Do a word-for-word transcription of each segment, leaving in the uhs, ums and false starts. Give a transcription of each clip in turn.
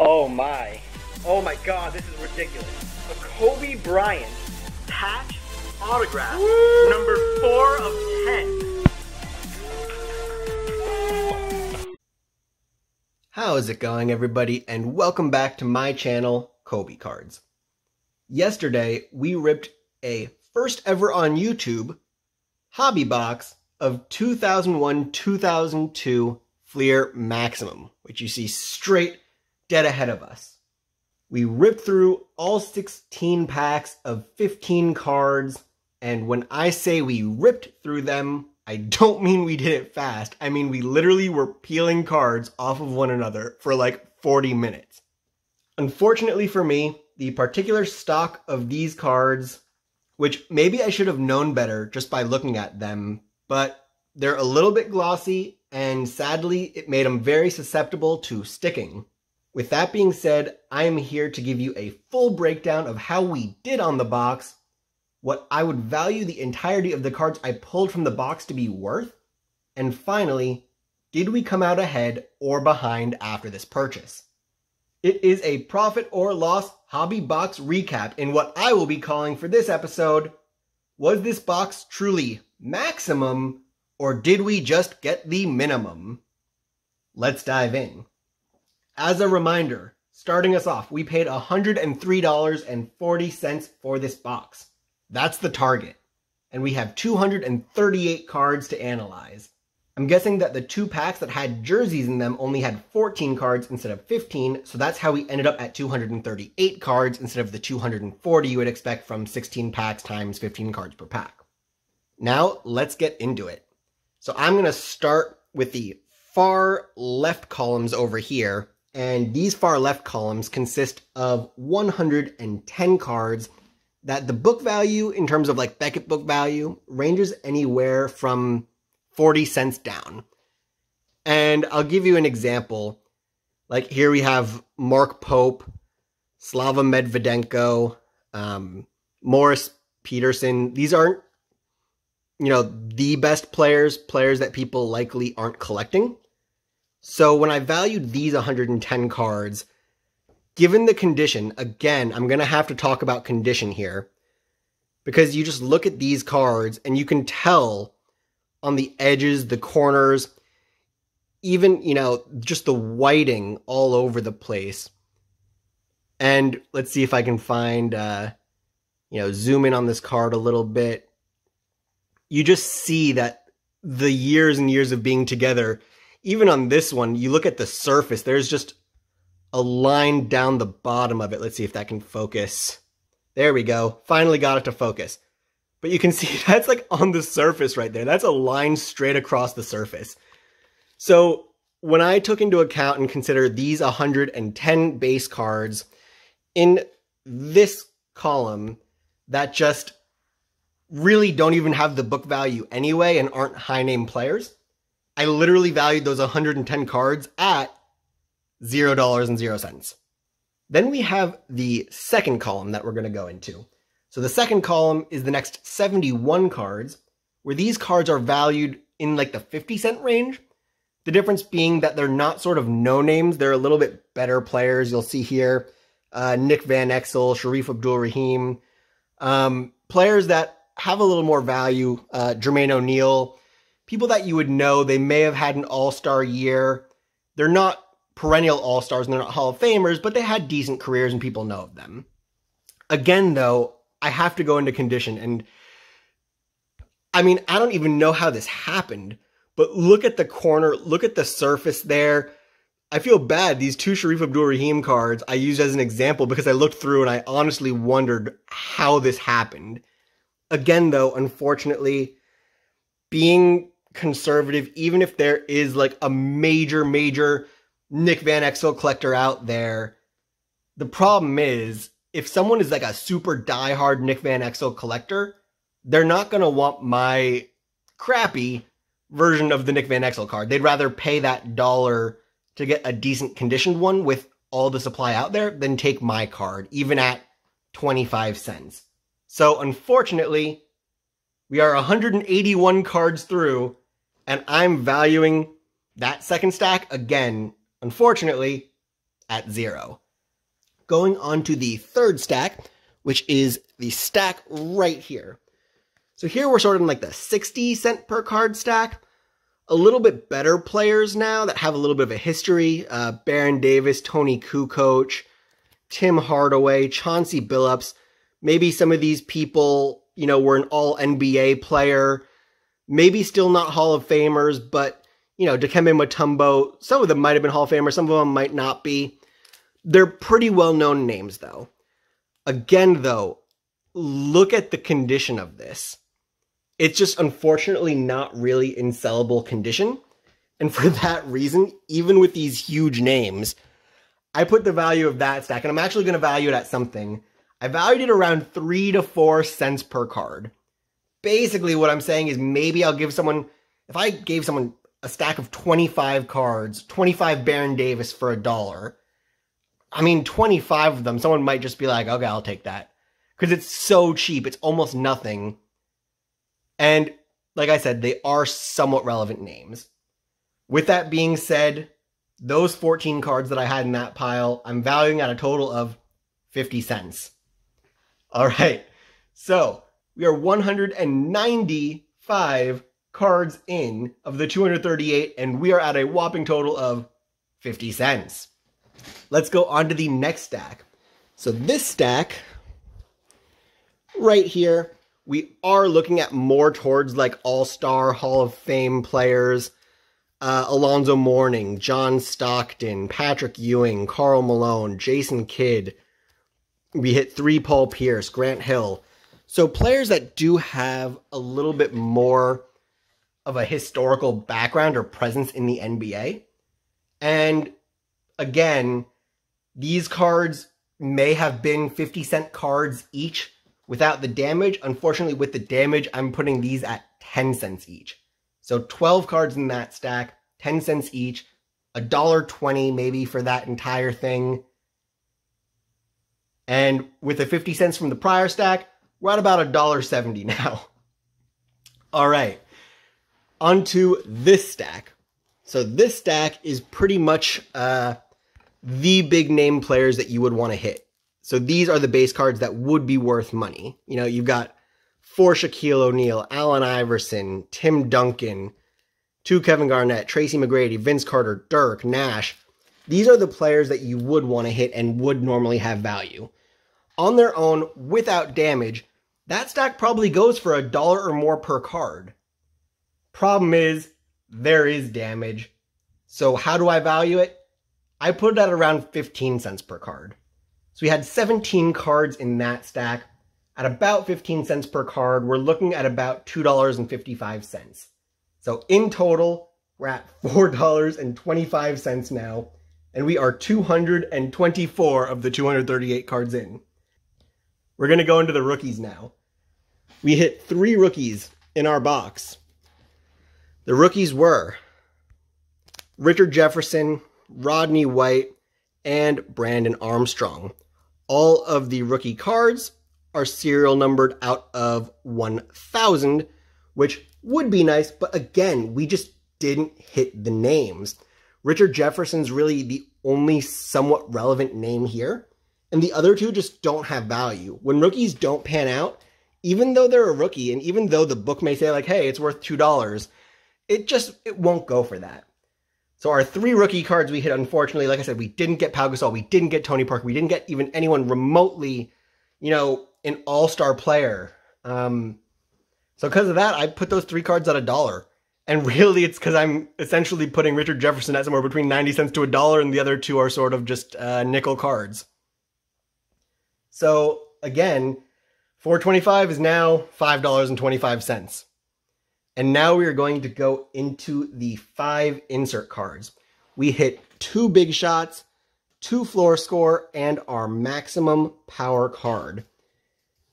Oh my. Oh my God, this is ridiculous. A Kobe Bryant patch autograph, Woo! number four of ten. How is it going, everybody, and welcome back to my channel, Kobe Cards. Yesterday, we ripped a first ever on YouTube hobby box of two thousand one to two thousand two Fleer Maximum, which you see straight dead ahead of us. We ripped through all sixteen packs of fifteen cards, and when I say we ripped through them, I don't mean we did it fast. I mean we literally were peeling cards off of one another for like forty minutes. Unfortunately for me, the particular stock of these cards, which maybe I should have known better just by looking at them, but they're a little bit glossy, and sadly, it made them very susceptible to sticking. With that being said, I am here to give you a full breakdown of how we did on the box, what I would value the entirety of the cards I pulled from the box to be worth, and finally, did we come out ahead or behind after this purchase? It is a profit or loss hobby box recap in what I will be calling for this episode, was this box truly maximum, or did we just get the minimum? Let's dive in. As a reminder, starting us off, we paid one hundred three dollars and forty cents for this box. That's the target. And we have two hundred thirty-eight cards to analyze. I'm guessing that the two packs that had jerseys in them only had fourteen cards instead of fifteen, so that's how we ended up at two hundred thirty-eight cards instead of the two hundred forty you would expect from sixteen packs times fifteen cards per pack. Now, let's get into it. So I'm going to start with the far left columns over here, and these far left columns consist of one hundred ten cards that the book value, in terms of like Beckett book value, ranges anywhere from forty cents down. And I'll give you an example. Like here we have Mark Pope, Slava Medvedenko, um, Morris Peterson. These aren't, you know, the best players, players that people likely aren't collecting. So when I valued these one hundred ten cards, given the condition, again, I'm going to have to talk about condition here, because you just look at these cards and you can tell on the edges, the corners, even, you know, just the whiting all over the place. And let's see if I can find, uh, you know, zoom in on this card a little bit. You just see that the years and years of being together, even on this one, you look at the surface, there's just a line down the bottom of it. Let's see if that can focus. There we go. Finally got it to focus. But you can see that's like on the surface right there. That's a line straight across the surface. So when I took into account and considered these one hundred ten base cards in this column, that just really don't even have the book value anyway and aren't high name players, I literally valued those one hundred ten cards at zero dollars and zero cents. Then we have the second column that we're going to go into. So the second column is the next seventy-one cards, where these cards are valued in like the fifty cent range. The difference being that they're not sort of no names. They're a little bit better players. You'll see here, uh, Nick Van Exel, Sharif Abdul-Rahim, um, players that have a little more value, uh, Jermaine O'Neal, people that you would know. They may have had an all-star year. They're not perennial all-stars and they're not Hall of Famers, but they had decent careers and people know of them. Again, though, I have to go into condition, and I mean, I don't even know how this happened, but look at the corner, look at the surface there. I feel bad. These two Sharif Abdul-Rahim cards I used as an example because I looked through and I honestly wondered how this happened. Again, though, unfortunately, being conservative, even if there is like a major, major Nick Van Exel collector out there, the problem is if someone is like a super diehard Nick Van Exel collector, they're not going to want my crappy version of the Nick Van Exel card. They'd rather pay that dollar to get a decent conditioned one with all the supply out there than take my card, even at twenty-five cents. So unfortunately, we are one hundred eighty-one cards through, and I'm valuing that second stack again, unfortunately, at zero. Going on to the third stack, which is the stack right here. So here we're sorting like the sixty cent per card stack. A little bit better players now that have a little bit of a history. Uh, Baron Davis, Tony Kukoc, Tim Hardaway, Chauncey Billups. Maybe some of these people, you know, were an all N B A player. Maybe still not Hall of Famers, but, you know, Dikembe Mutombo, some of them might have been Hall of Famers, some of them might not be. They're pretty well-known names, though. Again, though, look at the condition of this. It's just unfortunately not really in sellable condition. And for that reason, even with these huge names, I put the value of that stack, and I'm actually going to value it at something. I valued it around three to four cents per card. Basically what I'm saying is maybe I'll give someone, if I gave someone a stack of twenty-five cards, twenty-five Baron Davis for a dollar, I mean, twenty-five of them, someone might just be like, okay, I'll take that. Because it's so cheap, it's almost nothing. And like I said, they are somewhat relevant names. With that being said, those fourteen cards that I had in that pile, I'm valuing at a total of fifty cents. All right, so we are one hundred ninety-five cards in of the two hundred thirty-eight, and we are at a whopping total of fifty cents. Let's go on to the next stack. So this stack right here, we are looking at more towards like All-Star Hall of Fame players. Uh, Alonzo Mourning, John Stockton, Patrick Ewing, Karl Malone, Jason Kidd. We hit three Paul Pierce, Grant Hill. So players that do have a little bit more of a historical background or presence in the N B A. And again, these cards may have been fifty cent cards each. Without the damage, unfortunately with the damage, I'm putting these at ten cents each. So twelve cards in that stack, ten cents each, a dollar twenty maybe for that entire thing. And with the fifty cents from the prior stack, we're at about a dollar seventy now. All right, onto this stack. So this stack is pretty much uh, the big name players that you would want to hit. So these are the base cards that would be worth money. You know, you've got four Shaquille O'Neal, Allen Iverson, Tim Duncan, two Kevin Garnett, Tracy McGrady, Vince Carter, Dirk, Nash. These are the players that you would want to hit and would normally have value. On their own, without damage, that stack probably goes for a dollar or more per card. Problem is, there is damage. So how do I value it? I put it at around fifteen cents per card. So we had seventeen cards in that stack. At about fifteen cents per card, we're looking at about two dollars and fifty-five cents. So in total, we're at four dollars and twenty-five cents now, and we are two hundred twenty-four of the two hundred thirty-eight cards in. We're gonna go into the rookies now. We hit three rookies in our box. The rookies were Richard Jefferson, Rodney White, and Brandon Armstrong. All of the rookie cards are serial numbered out of one thousand, which would be nice, but again, we just didn't hit the names. Richard Jefferson's really the only somewhat relevant name here, and the other two just don't have value. When rookies don't pan out, even though they're a rookie, and even though the book may say like, hey, it's worth two dollars, it just, it won't go for that. So our three rookie cards we hit, unfortunately, like I said, we didn't get Pau Gasol, we didn't get Tony Parker, we didn't get even anyone remotely, you know, an all-star player. Um, so because of that, I put those three cards at a dollar. And really, it's because I'm essentially putting Richard Jefferson at somewhere between ninety cents to a dollar, and the other two are sort of just uh, nickel cards. So again, four twenty-five is now five dollars and twenty-five cents. And now we are going to go into the five insert cards. We hit two big shots, two floor score, and our maximum power card.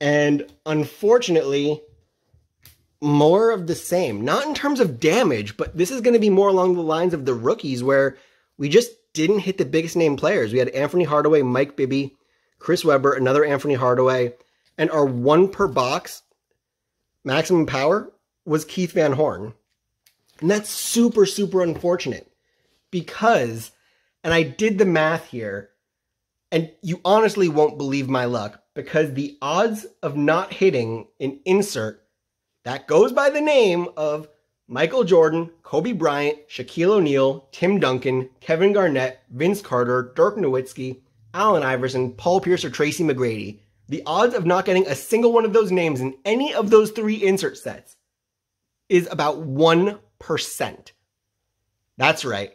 And unfortunately, more of the same. Not in terms of damage, but this is going to be more along the lines of the rookies where we just didn't hit the biggest name players. We had Anthony Hardaway, Mike Bibby, Chris Webber, another Anthony Hardaway, and our one per box maximum power was Keith Van Horn. And that's super, super unfortunate because And I did the math here, and you honestly won't believe my luck, because the odds of not hitting an insert that goes by the name of Michael Jordan, Kobe Bryant, Shaquille O'Neal, Tim Duncan, Kevin Garnett, Vince Carter, Dirk Nowitzki, Allen Iverson, Paul Pierce, or Tracy McGrady, the odds of not getting a single one of those names in any of those three insert sets is about one percent. That's right.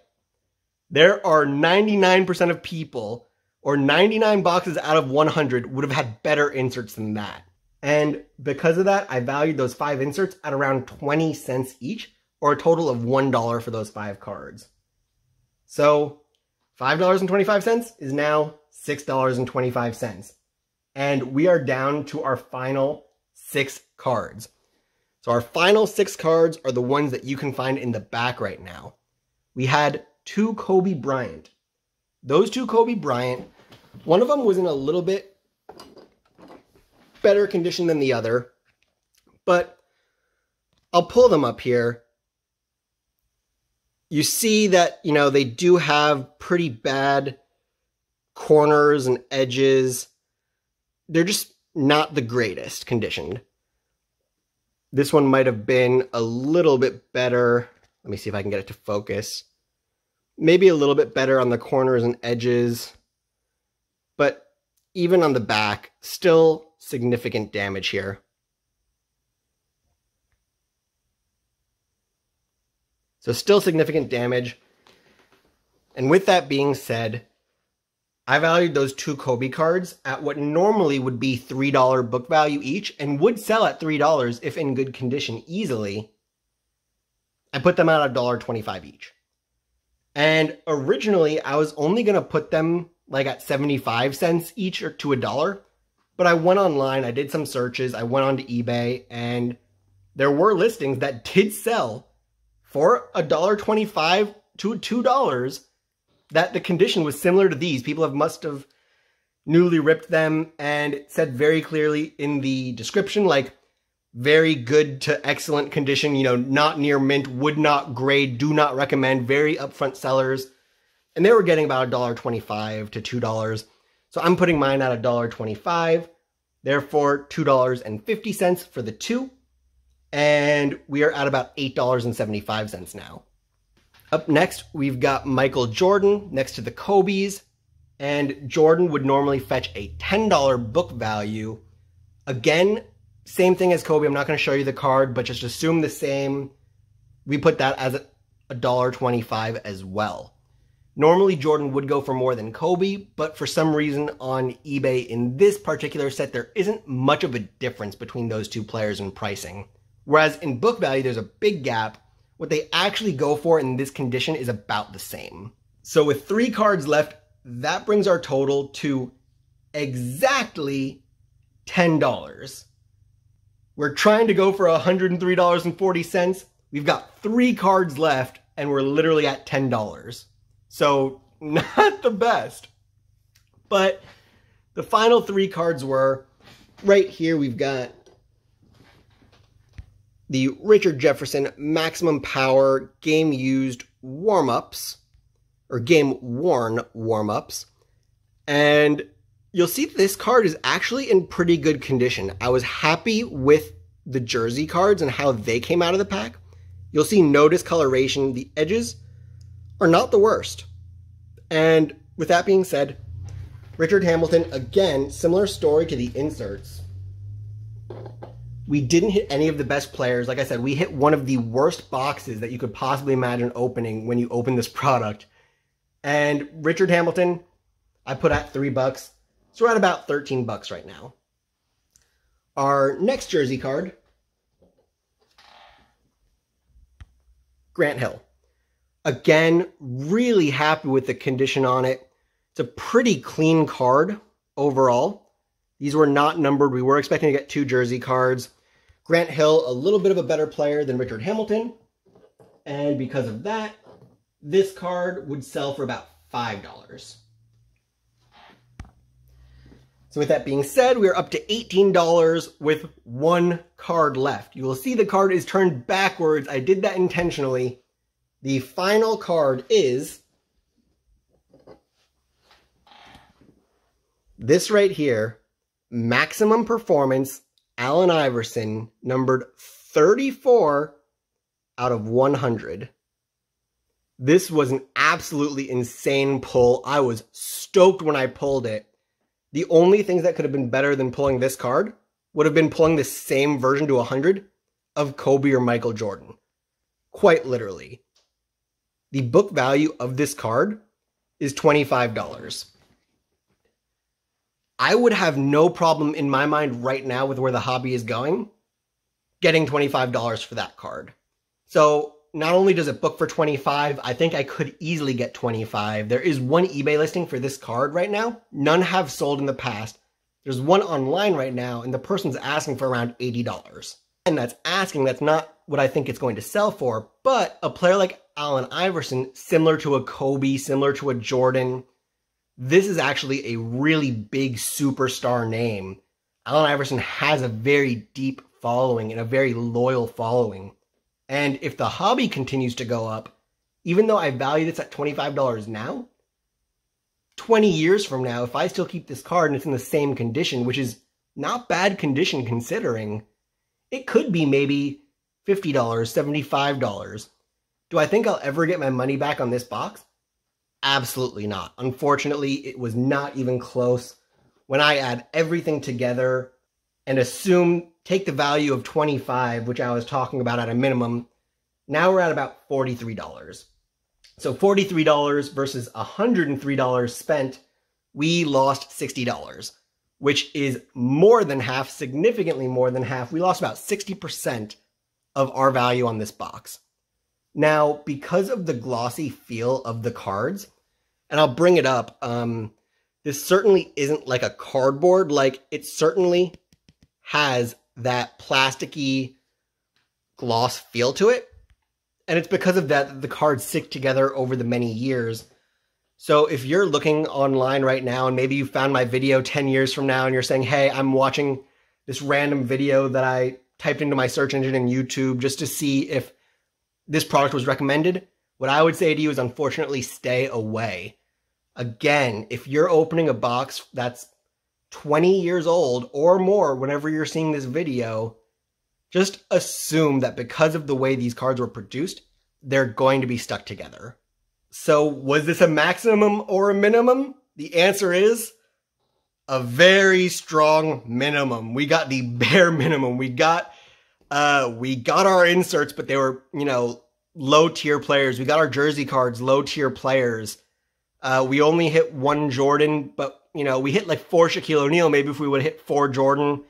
There are ninety-nine percent of people, or ninety-nine boxes out of one hundred, would have had better inserts than that. And because of that, I valued those five inserts at around twenty cents each, or a total of one dollar for those five cards. So five dollars and twenty-five cents is now six dollars and twenty-five cents. And we are down to our final six cards. So our final six cards are the ones that you can find in the back right now. We had two Kobe Bryant. Those two Kobe Bryant, one of them was in a little bit better condition than the other, but I'll pull them up here. You see that, you know, they do have pretty bad corners and edges. They're just not the greatest conditioned. This one might have been a little bit better. Let me see if I can get it to focus. Maybe a little bit better on the corners and edges, but even on the back, still significant damage here. So still significant damage. And with that being said, I valued those two Kobe cards at what normally would be three dollar book value each, and would sell at three dollars if in good condition easily. I put them out at one dollar and twenty-five cents each. And originally, I was only going to put them like at seventy-five cents each, or to a dollar. But I went online, I did some searches, I went onto eBay, and there were listings that did sell for one dollar and twenty-five cents to two dollars that the condition was similar to these. People have must have newly ripped them, and it said very clearly in the description, like, very good to excellent condition, you know, not near mint, would not grade, do not recommend, very upfront sellers. And they were getting about one dollar and twenty-five cents to two dollars. So I'm putting mine at one dollar and twenty-five cents, therefore two dollars and fifty cents for the two. And we are at about eight dollars and seventy-five cents now. Up next, we've got Michael Jordan next to the Kobe's. And Jordan would normally fetch a ten dollar book value. Again, same thing as Kobe. I'm not going to show you the card, but just assume the same. We put that as one dollar and twenty-five cents as well. Normally, Jordan would go for more than Kobe, but for some reason on eBay in this particular set, there isn't much of a difference between those two players in pricing. Whereas in book value, there's a big gap. What they actually go for in this condition is about the same. So with three cards left, that brings our total to exactly ten dollars. We're trying to go for one hundred three dollars and forty cents. We've got three cards left, and we're literally at ten dollars. So not the best. But the final three cards were, right here we've got the Richard Jefferson Maximum Power Game Used Warm-Ups, or Game Worn Warm-Ups. And you'll see this card is actually in pretty good condition. I was happy with the jersey cards and how they came out of the pack. You'll see no discoloration. The edges are not the worst. And with that being said, Richard Hamilton, again, similar story to the inserts. We didn't hit any of the best players. Like I said, we hit one of the worst boxes that you could possibly imagine opening when you open this product. And Richard Hamilton, I put at three bucks. So we're at about thirteen bucks right now. Our next jersey card, Grant Hill. Again, really happy with the condition on it. It's a pretty clean card overall. These were not numbered. We were expecting to get two jersey cards. Grant Hill, a little bit of a better player than Richard Hamilton. And because of that, this card would sell for about five dollars. So with that being said, we are up to eighteen dollars with one card left. You will see the card is turned backwards. I did that intentionally. The final card is This right here, maximum performance, Allen Iverson, numbered thirty-four out of one hundred. This was an absolutely insane pull. I was stoked when I pulled it. The only things that could have been better than pulling this card would have been pulling the same version to one hundred of Kobe or Michael Jordan. Quite literally. The book value of this card is twenty-five dollars. I would have no problem in my mind right now with where the hobby is going, getting twenty-five dollars for that card. So not only does it book for twenty-five dollars, I think I could easily get twenty-five dollars. There is one eBay listing for this card right now. None have sold in the past. There's one online right now, and the person's asking for around eighty dollars. And that's asking, that's not what I think it's going to sell for, but a player like Allen Iverson, similar to a Kobe, similar to a Jordan, this is actually a really big superstar name. Allen Iverson has a very deep following and a very loyal following. And if the hobby continues to go up, even though I value this at twenty-five dollars now, twenty years from now, if I still keep this card and it's in the same condition, which is not bad condition considering, it could be maybe fifty dollars, seventy-five dollars. Do I think I'll ever get my money back on this box? Absolutely not. Unfortunately, it was not even close. When I add everything together and assume, take the value of twenty-five, which I was talking about at a minimum, now we're at about forty-three dollars. So forty-three dollars versus one hundred three dollars spent, we lost sixty dollars, which is more than half, significantly more than half. We lost about sixty percent of our value on this box. Now, because of the glossy feel of the cards, and I'll bring it up, um, this certainly isn't like a cardboard. Like, it certainly has that plasticky gloss feel to it. And it's because of that that the cards stick together over the many years. So if you're looking online right now, and maybe you found my video ten years from now, and you're saying, hey, I'm watching this random video that I typed into my search engine in YouTube just to see if this product was recommended, what I would say to you is, unfortunately, stay away. Again, if you're opening a box that's twenty years old or more whenever you're seeing this video, just assume that because of the way these cards were produced, they're going to be stuck together. So was this a maximum or a minimum? The answer is a very strong minimum. We got the bare minimum. We got Uh, we got our inserts, but they were, you know, low tier players. We got our jersey cards, low tier players. Uh, we only hit one Jordan, but, you know, we hit like four Shaquille O'Neal. Maybe if we would hit four Jordan.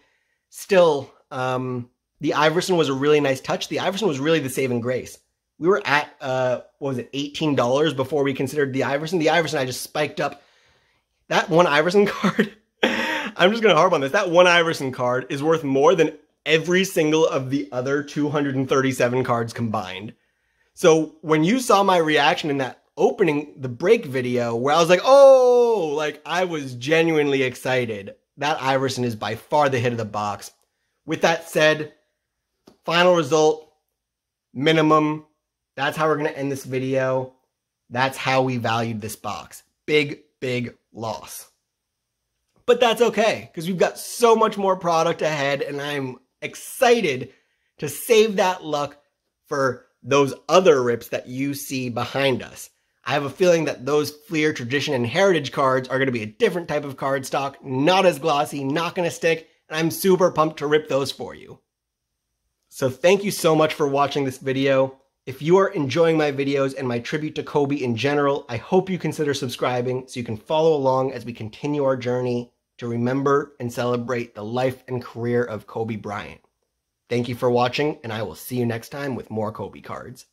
Still, um, the Iverson was a really nice touch. The Iverson was really the saving grace. We were at, uh, what was it, eighteen dollars before we considered the Iverson. The Iverson, I just spiked up. That one Iverson card, I'm just going to harp on this. That one Iverson card is worth more than every single of the other two hundred thirty-seven cards combined. So when you saw my reaction in that opening the break video where I was like, oh, like I was genuinely excited. That Iverson is by far the hit of the box. With that said, final result, minimum. That's how we're going to end this video. That's how we valued this box. Big, big loss. But that's okay, because we've got so much more product ahead, and I'm excited to save that luck for those other rips that you see behind us. I have a feeling that those Fleer Tradition and Heritage cards are going to be a different type of card stock, not as glossy, not going to stick, and I'm super pumped to rip those for you. So thank you so much for watching this video. If you are enjoying my videos and my tribute to Kobe in general, I hope you consider subscribing so you can follow along as we continue our journey to remember and celebrate the life and career of Kobe Bryant. Thank you for watching, and I will see you next time with more Kobe cards.